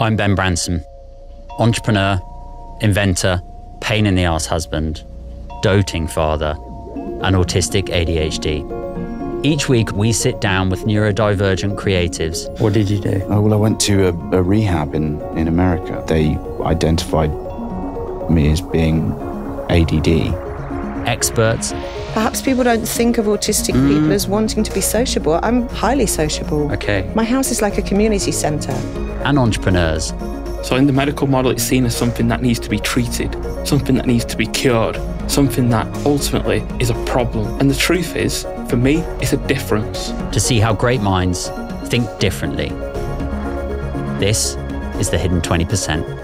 I'm Ben Branson, entrepreneur, inventor, pain in the ass husband, doting father, and autistic ADHD. Each week we sit down with neurodivergent creatives. What did you do? Oh, well, I went to a rehab in America. They identified me as being ADD. Experts. Perhaps people don't think of autistic people as wanting to be sociable. I'm highly sociable. Okay. My house is like a community centre. And entrepreneurs. So in the medical model, it's seen as something that needs to be treated, something that needs to be cured, something that ultimately is a problem. And the truth is, for me, it's a difference. To see how great minds think differently. This is The Hidden 20%.